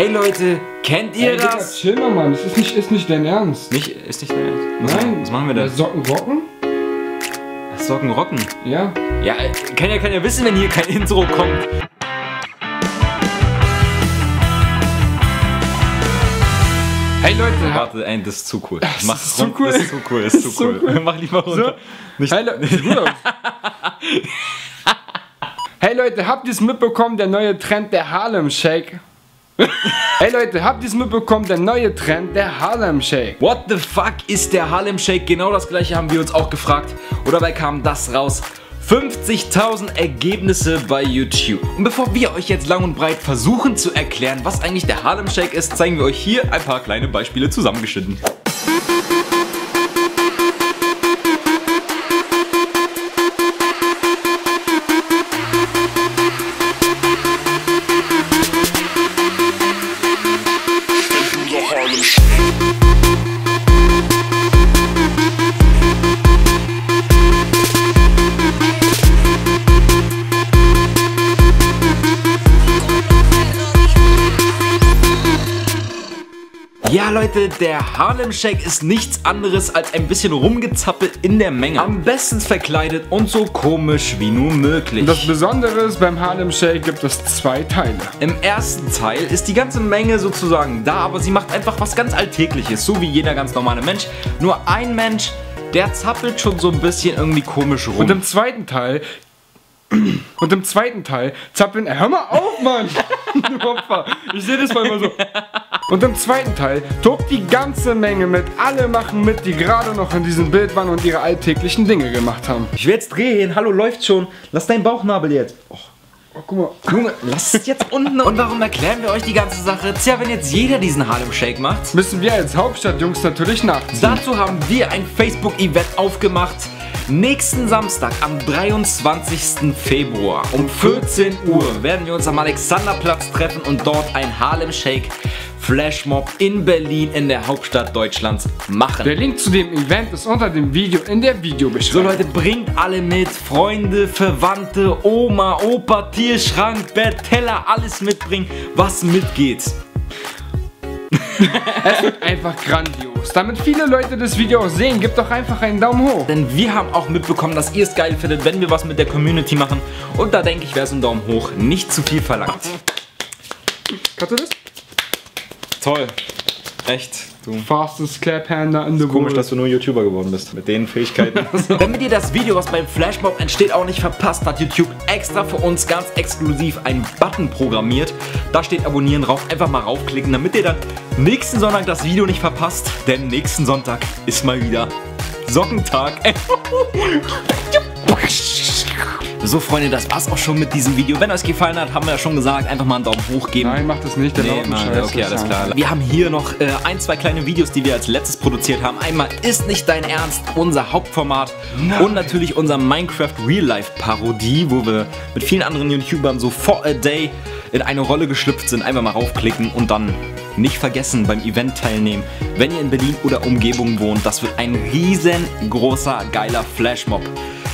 Hey Leute, kennt ihr das? Digga, chill mal, Mann. Das ist nicht dein Ernst. Ist nicht dein Ernst? Nein. Was machen wir da? Socken rocken? Ach, Socken rocken? Ja. Ja, kann ja keiner wissen, wenn hier kein Intro kommt. Hey Leute, warte, nein, das ist zu cool. Das ist zu cool. Das ist zu cool, das ist zu cool. Mach lieber runter. So. Nicht. Hey Leute. Hey Leute, habt ihr es mitbekommen, der neue Trend der Harlem Shake? Hey Leute, habt ihr es mitbekommen, der neue Trend der Harlem Shake? What the fuck ist der Harlem Shake? Genau das gleiche haben wir uns auch gefragt. Und dabei kam das raus. 50.000 Ergebnisse bei YouTube. Und bevor wir euch jetzt lang und breit versuchen zu erklären, was eigentlich der Harlem Shake ist, zeigen wir euch hier ein paar kleine Beispiele zusammengeschnitten. Ja Leute, der Harlem Shake ist nichts anderes als ein bisschen rumgezappelt in der Menge. Am besten verkleidet und so komisch wie nur möglich. Das Besondere ist, beim Harlem Shake gibt es zwei Teile. Im ersten Teil ist die ganze Menge sozusagen da, aber sie macht einfach was ganz Alltägliches, so wie jeder ganz normale Mensch. Nur ein Mensch, der zappelt schon so ein bisschen irgendwie komisch rum. Und im zweiten Teil... zappeln... Hör mal auf, Mann! Ich sehe das mal immer so... Und im zweiten Teil tobt die ganze Menge mit. Alle machen mit, die gerade noch in diesem Bild waren und ihre alltäglichen Dinge gemacht haben. Ich will jetzt drehen. Hallo, läuft schon. Lass deinen Bauchnabel jetzt. Oh, oh guck mal. Junge, lass es jetzt unten. Und warum erklären wir euch die ganze Sache? Tja, wenn jetzt jeder diesen Harlem Shake macht, müssen wir als Hauptstadtjungs natürlich nachziehen. Dazu haben wir ein Facebook-Event aufgemacht. Nächsten Samstag am 23. Februar um 14 Uhr werden wir uns am Alexanderplatz treffen und dort ein Harlem Shake Flashmob in Berlin, in der Hauptstadt Deutschlands, machen. Der Link zu dem Event ist unter dem Video in der Videobeschreibung. So Leute, bringt alle mit, Freunde, Verwandte, Oma, Opa, Tierschrank, Bett, Teller, alles mitbringen, was mitgeht. Es wird einfach grandios. Damit viele Leute das Video auch sehen, gebt doch einfach einen Daumen hoch. Denn wir haben auch mitbekommen, dass ihr es geil findet, wenn wir was mit der Community machen. Und da denke ich, wäre so ein Daumen hoch nicht zu viel verlangt. Kannst du das? Toll. Echt. Du. Fastest Claphander in the world. Komisch, dass du nur YouTuber geworden bist. Mit den Fähigkeiten. Damit ihr das Video, was beim Flashmob entsteht, auch nicht verpasst, hat YouTube extra für uns ganz exklusiv einen Button programmiert. Da steht Abonnieren drauf. Einfach mal raufklicken, damit ihr dann nächsten Sonntag das Video nicht verpasst. Denn nächsten Sonntag ist mal wieder Sockentag. So Freunde, das war's auch schon mit diesem Video. Wenn euch gefallen hat, haben wir ja schon gesagt, einfach mal einen Daumen hoch geben. Nein, macht das nicht, der Daumen scheiße. Okay, alles klar. Wir haben hier noch ein, zwei kleine Videos, die wir als letztes produziert haben. Einmal Ist nicht dein Ernst, unser Hauptformat. Nein. Und natürlich unser Minecraft Real Life Parodie, wo wir mit vielen anderen YouTubern so for a day in eine Rolle geschlüpft sind. Einmal mal raufklicken und dann nicht vergessen, beim Event teilnehmen. Wenn ihr in Berlin oder Umgebung wohnt, das wird ein riesengroßer, geiler Flashmob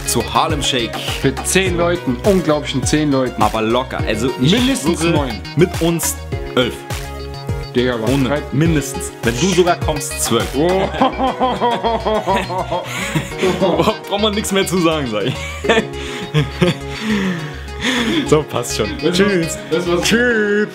zu Harlem Shake. Mit 10 Leuten, unglaublichen 10 Leuten. Aber locker, also mindestens 9. Mit uns 11. Digga, was? Ohne, mindestens. Wenn du sogar kommst, 12. Oh. Braucht man nichts mehr zu sagen, sag ich. So, passt schon. Tschüss. Tschüss.